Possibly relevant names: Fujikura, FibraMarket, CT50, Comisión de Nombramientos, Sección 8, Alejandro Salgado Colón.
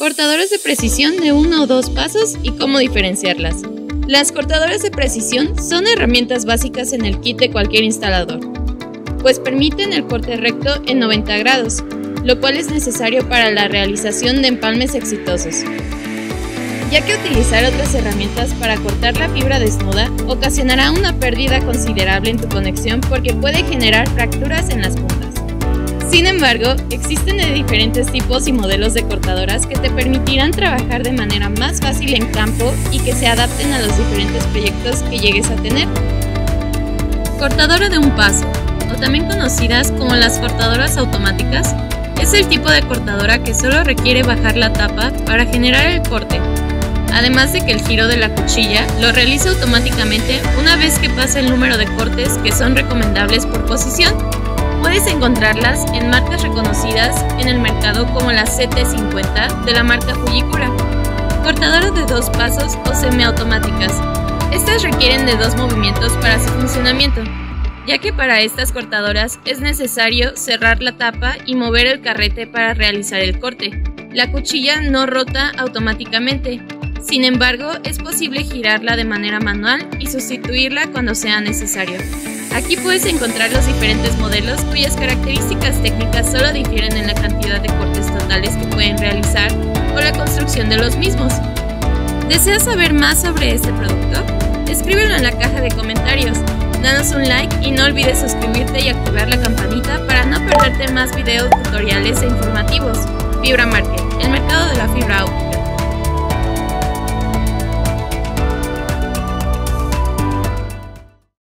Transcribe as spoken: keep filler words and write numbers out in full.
Cortadoras de precisión de uno o dos pasos y cómo diferenciarlas. Las cortadoras de precisión son herramientas básicas en el kit de cualquier instalador, pues permiten el corte recto en noventa grados, lo cual es necesario para la realización de empalmes exitosos, ya que utilizar otras herramientas para cortar la fibra desnuda ocasionará una pérdida considerable en tu conexión porque puede generar fracturas en las puntas. Sin embargo, existen de diferentes tipos y modelos de cortadoras que te permitirán trabajar de manera más fácil en campo y que se adapten a los diferentes proyectos que llegues a tener. Cortadora de un paso, o también conocidas como las cortadoras automáticas, es el tipo de cortadora que solo requiere bajar la tapa para generar el corte, además de que el giro de la cuchilla lo realiza automáticamente una vez que pasa el número de cortes que son recomendables por posición. Puedes encontrarlas en marcas reconocidas en el mercado como la C T cincuenta de la marca Fujikura, cortadoras de dos pasos o semiautomáticas. Estas requieren de dos movimientos para su funcionamiento, ya que para estas cortadoras es necesario cerrar la tapa y mover el carrete para realizar el corte. La cuchilla no rota automáticamente, sin embargo, es posible girarla de manera manual y sustituirla cuando sea necesario. Aquí puedes encontrar los diferentes modelos cuyas características técnicas solo difieren en la cantidad de cortes totales que pueden realizar o la construcción de los mismos. ¿Deseas saber más sobre este producto? Escríbelo en la caja de comentarios, danos un like y no olvides suscribirte y activar la campanita para no perderte más videos, tutoriales e informativos. FibraMarket, el mercado de la fibra óptica.